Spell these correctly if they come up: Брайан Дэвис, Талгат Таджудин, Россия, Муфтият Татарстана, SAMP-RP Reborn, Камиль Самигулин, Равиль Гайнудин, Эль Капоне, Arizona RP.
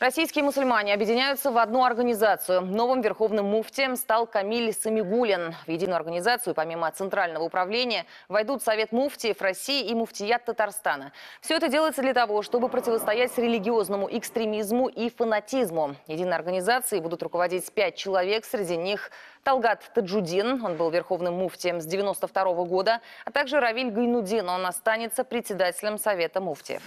Российские мусульмане объединяются в одну организацию. Новым верховным муфтием стал Камиль Самигулин. В единую организацию, помимо Центрального управления, войдут Совет муфтиев России и Муфтият Татарстана. Все это делается для того, чтобы противостоять религиозному экстремизму и фанатизму. Единой организацией будут руководить 5 человек. Среди них Талгат Таджудин, он был верховным муфтием с 1992 года, а также Равиль Гайнудин, он останется председателем Совета муфтиев.